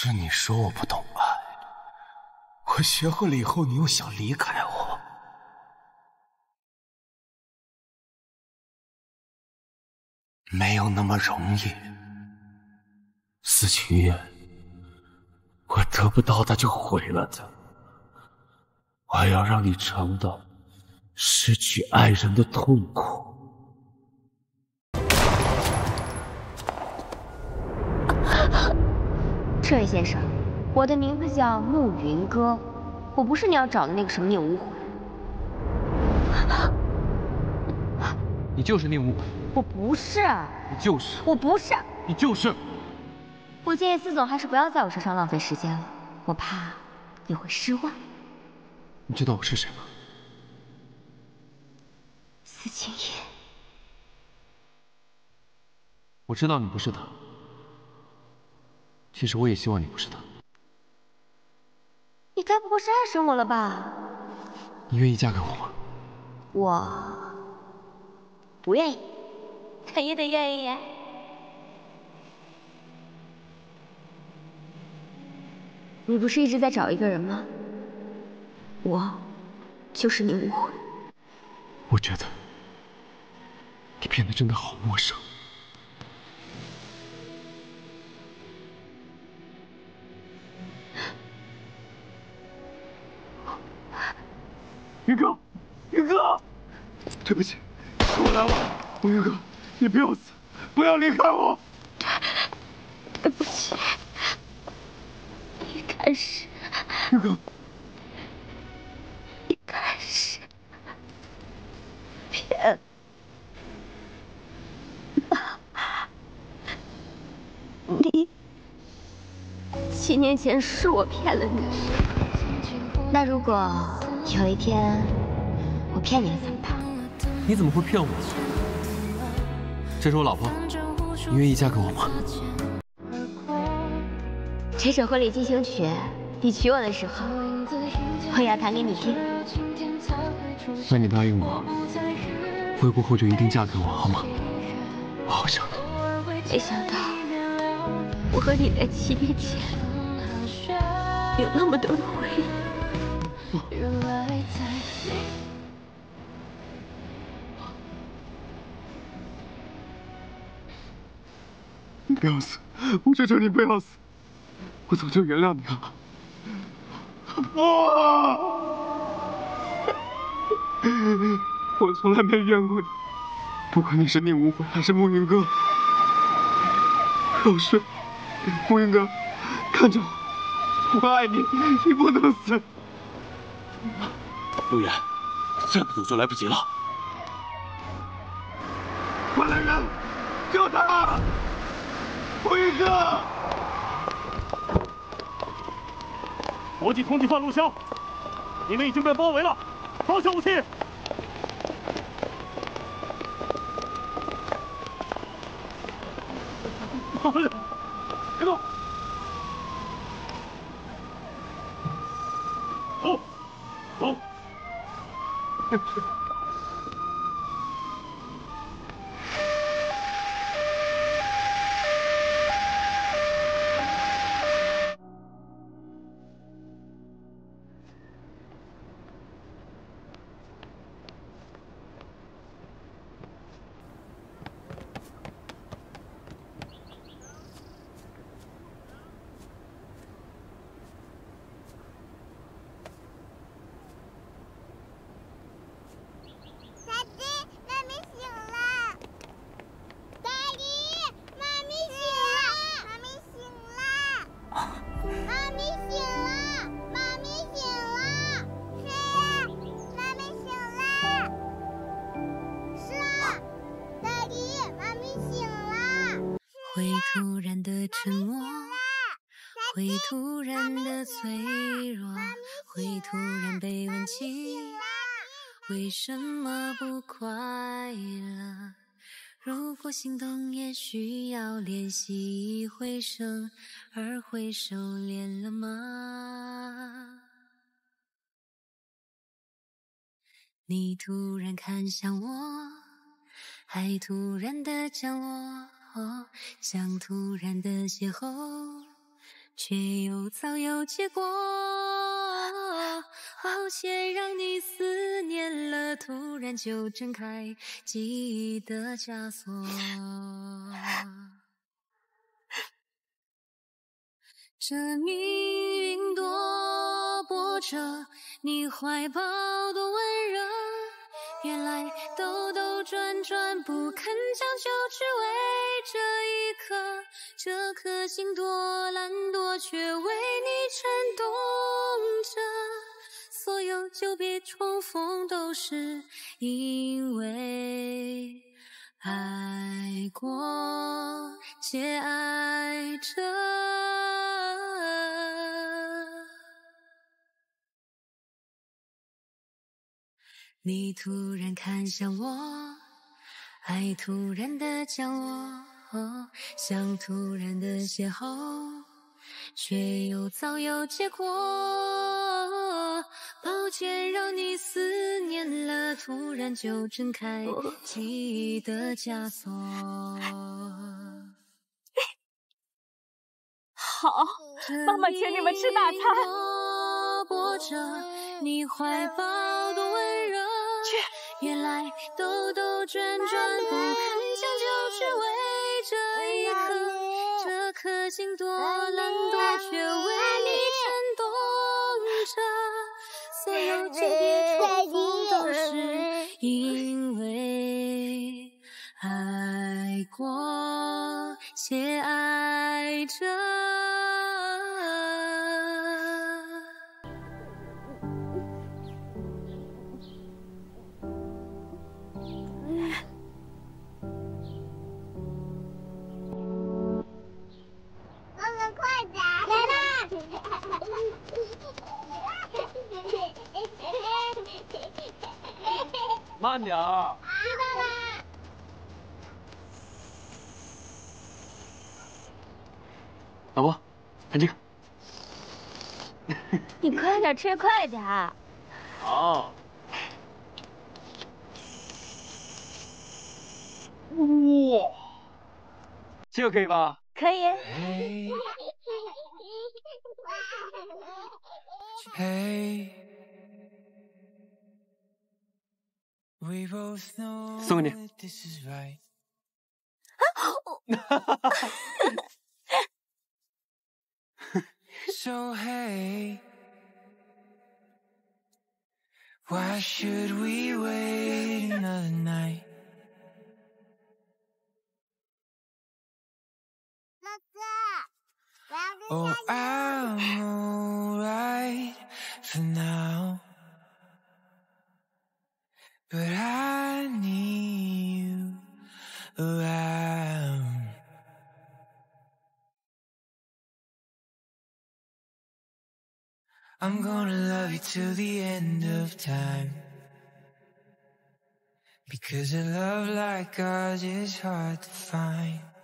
是你说我不懂爱，我学会了以后，你又想离开我。没有那么容易。思琪言，我得不到他就毁了他。我要让你尝到失去爱人的痛苦。 这位先生，我的名字叫慕云歌，我不是你要找的那个什么宁无悔。你就是宁无悔。我不是。你就是。我不是。你就是。我建议司总还是不要在我身上浪费时间了，我怕你会失望。你知道我是谁吗？司琴叶。我知道你不是他。 其实我也希望你不是他。你该不会是爱上我了吧？你愿意嫁给我吗？我不愿意，但也得愿意。你不是一直在找一个人吗？我就是你误会。我觉得你变得真的好陌生。 云哥，云哥，对不起，是我来晚了。云哥，你不要死，不要离开我。对不起，一开始。云哥，一开始骗你。7年前是我骗了你。那如果…… 有一天，我骗你了怎么办？你怎么会骗我？这是我老婆，你愿意嫁给我吗？这首婚礼进行曲，你娶我的时候，我要弹给你听。那你答应我，回国后就一定嫁给我，好吗？我好想你。没想到，我和你在7年前有那么多的回忆。 原来在心。你不要死，我求求你不要死，我早就原谅你了。我从来没怨过你，不管你是宁无悔还是慕云哥，老师，慕云哥，看着我，我爱你，你不能死。 陆远，再不走就来不及了！快来人，救他！胡云哥，国际通缉犯陆骁，你们已经被包围了，放下武器！妈的，别动！ 为什么不快乐？如果心动，也需要练习一回生，二回熟练了吗？你突然看向我，还突然的降落，像突然的邂逅。却又早有结果，好险让你思念了，突然就挣开记忆的枷锁。这命运多波折，你怀抱多温热，原来兜兜转转不肯将就，只为这一刻。这颗心多懒惰，却为你颤动着。所有久别重逢，都是因为爱过，且爱着。 你突然看向我，爱突然的降落，想突然的邂逅，却又早有结果。抱歉，让你思念了，突然就挣开记忆的枷锁。好，妈妈请你们吃大餐。 原来兜兜转转不肯将就，只为这一刻。这颗心多懒惰，却为你颤动着。所有久别重逢，都是因为爱过且爱着。 慢点儿。知道啦。老婆，看这个。你快点吃，快点。好。哇，这个可以吧？可以。哎。哎 送给你。Oh, I'm alright for now. But I need you around. I'm gonna love you till the end of time. Because a love like ours is hard to find.